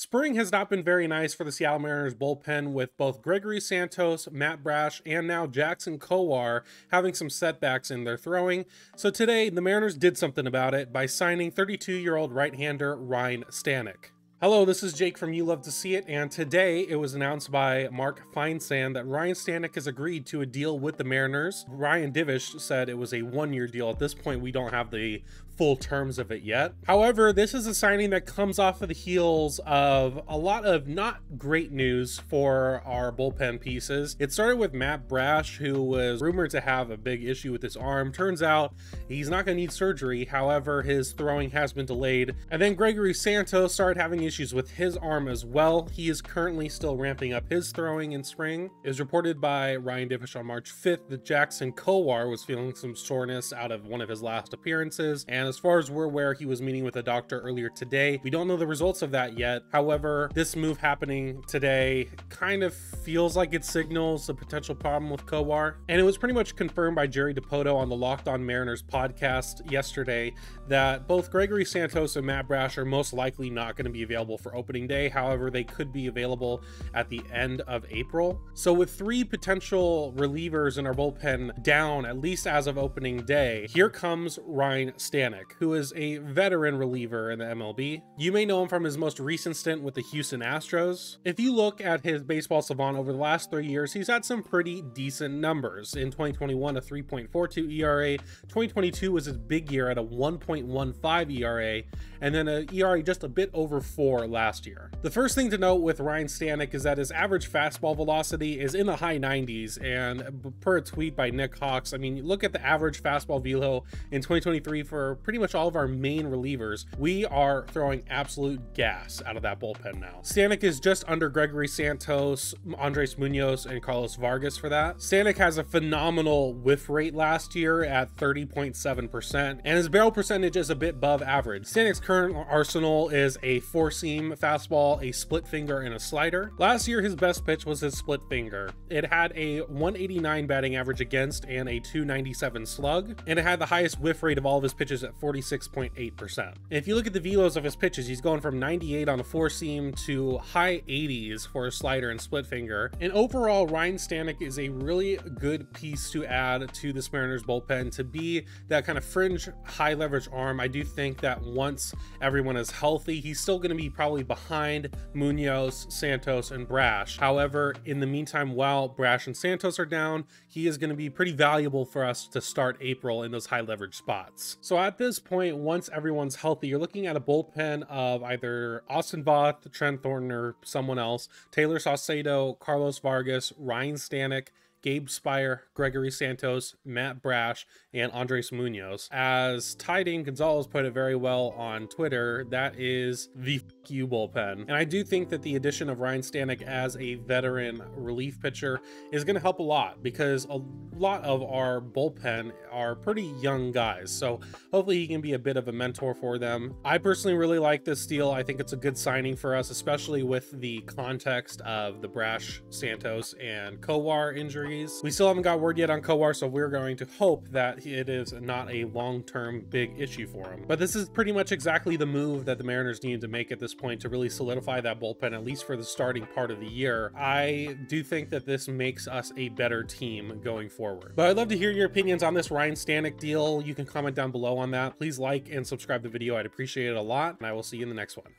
Spring has not been very nice for the Seattle Mariners bullpen, with both Gregory Santos, Matt Brash, and now Jackson Kowar having some setbacks in their throwing. So today, the Mariners did something about it by signing 32-year-old right-hander Ryne Stanek. Hello, this is Jake from You Love to See It, and today it was announced by Mark Feinsand that Ryne Stanek has agreed to a deal with the Mariners. Ryan Divish said it was a one-year deal. At this point, we don't have the full terms of it yet. However, this is a signing that comes off of the heels of a lot of not great news for our bullpen pieces. It started with Matt Brash, who was rumored to have a big issue with his arm. Turns out he's not going to need surgery. However, his throwing has been delayed. And then Gregory Santos started having issues with his arm as well. He is currently still ramping up his throwing in spring. It was reported by Ryan Divish on March 5th that Jackson Kowar was feeling some soreness out of one of his last appearances, and as far as we're aware, he was meeting with a doctor earlier today. We don't know the results of that yet. However, this move happening today kind of feels like it signals a potential problem with Kowar, and it was pretty much confirmed by Jerry DePoto on the Locked On Mariners podcast yesterday that both Gregory Santos and Matt Brash are most likely not going to be available for opening day. However, they could be available at the end of April. So with three potential relievers in our bullpen down, at least as of opening day, here comes Ryne Stanek, who is a veteran reliever in the MLB. You may know him from his most recent stint with the Houston Astros. If you look at his baseball savant over the last 3 years, he's had some pretty decent numbers. In 2021, a 3.42 ERA. 2022 was his big year at a 1.15 ERA, and then an ERA just a bit over 4 last year. The first thing to note with Ryne Stanek is that his average fastball velocity is in the high 90s, and per a tweet by Nick Hawks, I mean, look at the average fastball velo in 2023 for pretty much all of our main relievers. We are throwing absolute gas out of that bullpen now. Stanek is just under Gregory Santos, Andres Munoz, and Carlos Vargas for that. Stanek has a phenomenal whiff rate last year at 30.7%, and his barrel percentage is a bit above average. Stanek's current arsenal is a four-seam fastball, a split finger, and a slider. Last year, his best pitch was his split finger. It had a 189 batting average against and a 297 slug, and it had the highest whiff rate of all of his pitches at 46.8%. If you look at the velos of his pitches, he's going from 98 on a four-seam to high 80s for a slider and split finger. And overall, Ryne Stanek is a really good piece to add to this Mariners bullpen to be that kind of fringe high leverage arm. I do think that once everyone is healthy, he's still going to be probably behind Munoz, Santos, and Brash. However, in the meantime, while Brash and Santos are down, he is going to be pretty valuable for us to start April in those high leverage spots. So at this point, once everyone's healthy, you're looking at a bullpen of either Austin Voth, Trent Thornton, or someone else, Taylor Saucedo, Carlos Vargas, Ryne Stanek, Gabe Spire, Gregory Santos, Matt Brash, and Andres Munoz. As Ty Dane Gonzalez put it very well on Twitter, that is the f*** you bullpen. And I do think that the addition of Ryne Stanek as a veteran relief pitcher is going to help a lot, because a lot of our bullpen are pretty young guys. So hopefully he can be a bit of a mentor for them. I personally really like this deal. I think it's a good signing for us, especially with the context of the Brash, Santos, and Kowar injury. We still haven't got word yet on Kowar, so we're going to hope that it is not a long-term big issue for him. But this is pretty much exactly the move that the Mariners needed to make at this point to really solidify that bullpen, at least for the starting part of the year. I do think that this makes us a better team going forward. But I'd love to hear your opinions on this Ryne Stanek deal. You can comment down below on that. Please like and subscribe the video. I'd appreciate it a lot, and I will see you in the next one.